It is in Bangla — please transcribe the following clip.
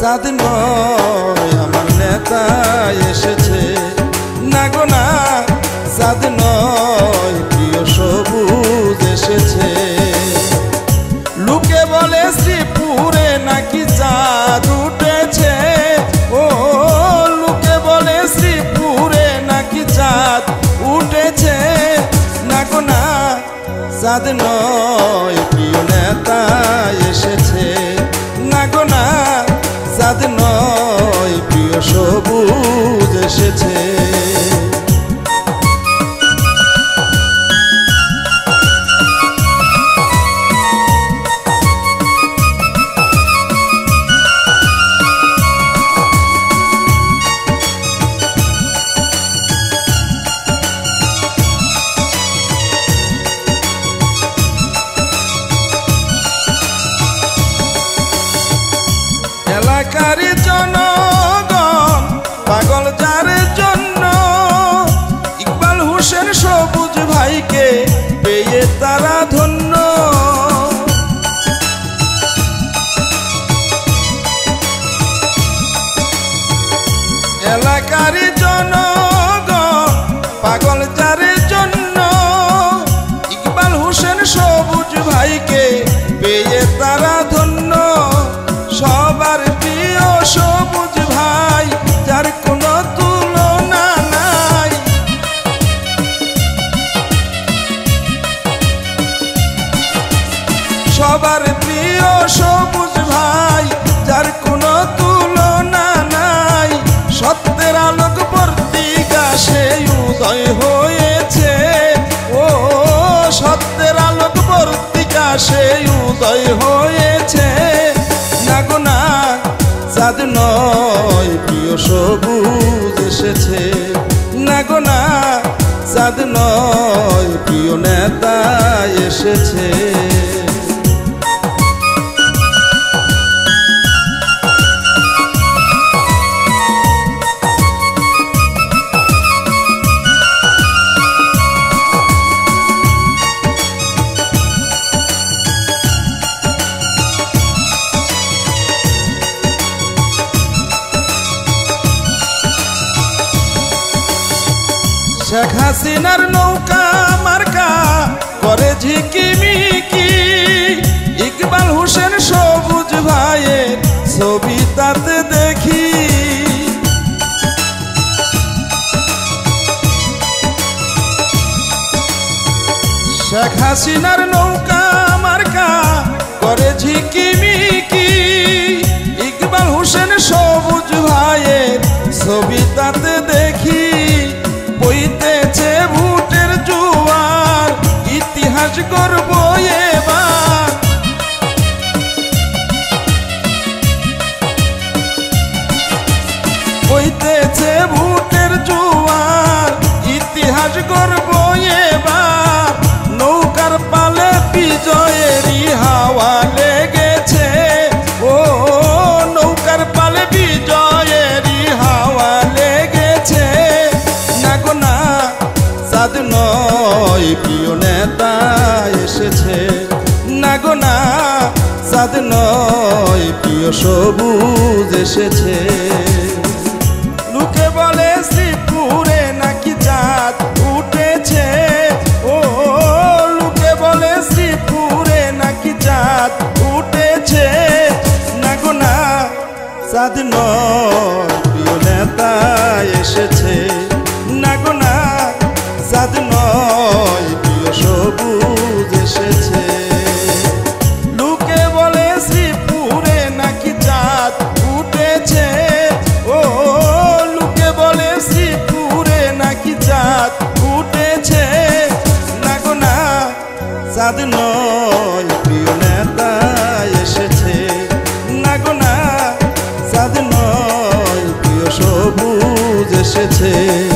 সাদিন নয় আমার নেতা এসেছে, না গো না সাদিন নয় প্রিয় সবুজ এসেছে। লোকে বলে শ্রীপুরে নাকি চাঁদ উঠেছে, ও লোকে বলে শ্রীপুরে নাকি চাঁদ উঠেছে, না গো না চাঁদ নয় প্রিয় নেতা এসেছে, না গো না চাঁদ নয় প্রিয় সবুজ এসেছে। এলাকার জনগণ পাগল যার জন্য, ইকবাল হোসেন সবুজ ভাইকে পেয়ে তারা ধন্য। এলাকার জনগণ পাগল যার জন্য, ইকবাল হোসেন সবুজ ভাইকে পেয়ে তারা ধন্য। সবার প্রিয় সবুজ ভাই যার কোনো তুলনা নাই, সবার প্রিয় সবুজ ভাই যার কোনো তুলনা নাই। সত্যের আলোক পত্রিকা সেই উদয় হয়েছে, ও সত্যের আলোক পত্রিকা সেই উদয় হয়েছে, চাঁদ নয় প্রিয় সবুজ এসেছে, না গো না চাঁদ নয় প্রিয় নেতা এসেছে। শেখ হাসিনার নৌকা মার্কা করে ঝিকিমিকি, ইকবাল হোসেন সবুজ ভাইয়ের ছবি তাতে দেখি। শেখ হাসিনার নৌকা মার্কা করে ঝিকিমিকি, ইকবাল হোসেন সবুজ ভাইয়ের ছবি তাতে দেখি। বইতেছে ভোটের জোয়ার, ইতিহাস গড়ব এবার, বইতেছে ভোটের জোয়ার, ইতিহাস গড়ব এবার। নৌকার পালে বিজয়েরই হাওয়া লেগেছে, ও নৌকার পালে বিজয়েরই হাওয়া লেগেছে, চাঁদ নয় প্রিয় নেতা এসেছে, না গো না চাঁদ নয় প্রিয় সবুজ এসেছে। লোকে বলে শ্রীপুরে নাকি চাঁদ উঠেছে, ও লোকে বলে শ্রীপুরে নাকি চাঁদ উঠেছে, না গো না চাঁদ নয় প্রিয় নেতা এসেছে, না গো না চাঁদ নয় প্রিয় সবুজ এসেছে। লোকে বলে শ্রীপুরে নাকি চাঁদ উঠেছে, ও লোকে বলে শ্রীপুরে নাকি চাঁদ উঠেছে, না গো না চাঁদ নয় প্রিয় নেতা এসেছে, না গো না চাঁদ নয় প্রিয় সবুজ এসেছে।